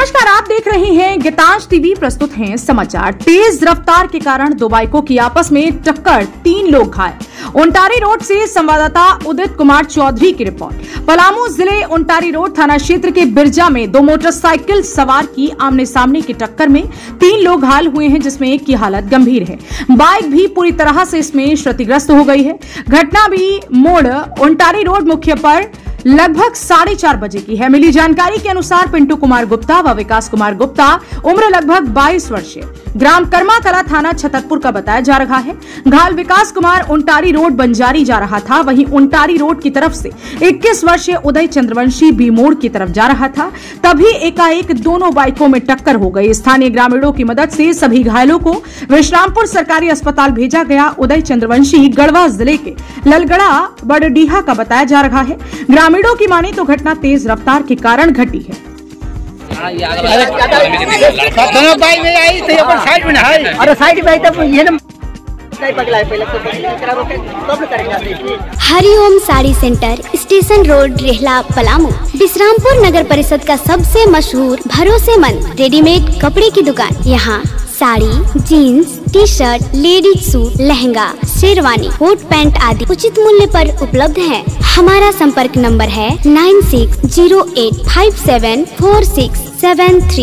नमस्कार, आप देख रहे हैं गीतांश टीवी। प्रस्तुत हैं समाचार। तेज रफ्तार के कारण दो बाइकों की आपस में टक्कर, 3 लोग घायल। उंटारी रोड से संवाददाता उदित कुमार चौधरी की रिपोर्ट। पलामू जिले उंटारी रोड थाना क्षेत्र के बिरजा में 2 मोटरसाइकिल सवार की आमने सामने की टक्कर में 3 लोग घायल हुए हैं, जिसमें एक की हालत गंभीर है। बाइक भी पूरी तरह से इसमें क्षतिग्रस्त हो गई है। घटना भी मोड़ उंटारी रोड मुख्य पर लगभग 4:30 बजे की है। मिली जानकारी के अनुसार पिंटू कुमार गुप्ता व विकास कुमार गुप्ता उम्र लगभग 22 वर्षीय ग्राम कर्मा कला थाना छतरपुर का बताया जा रहा है। घायल विकास कुमार उंटारी रोड बंजारी जा रहा था, वहीं उंटारी रोड की तरफ से 21 वर्षीय उदय चंद्रवंशी बी मोड़ की तरफ जा रहा था, तभी एकाएक दोनों बाइकों में टक्कर हो गई। स्थानीय ग्रामीणों की मदद से सभी घायलों को विश्रामपुर सरकारी अस्पताल भेजा गया। उदय चंद्रवंशी गढ़वा जिले के ललगड़ा बड़डीहा का बताया जा रहा है। ग्रामीणों की माने तो घटना तेज रफ्तार के कारण घटी है। दोनों बाइक में आई थी, अपन साइड में है और साइड में तब ये ना नहीं पकड़ा है, पहले तो करो तब करेंगे। Hari Om sari centre, station road, Rehla, Palamu. Vishrampur नगर परिषद का सबसे मशहूर भरोसेमंद रेडीमेड कपड़े की दुकान। यहाँ sari, jeans, T shirt, ladies suit, lehenga, sherwani, coat pant आदि उचित मूल्य पर उपलब्ध है। हमारा संपर्क नंबर है 9608574673।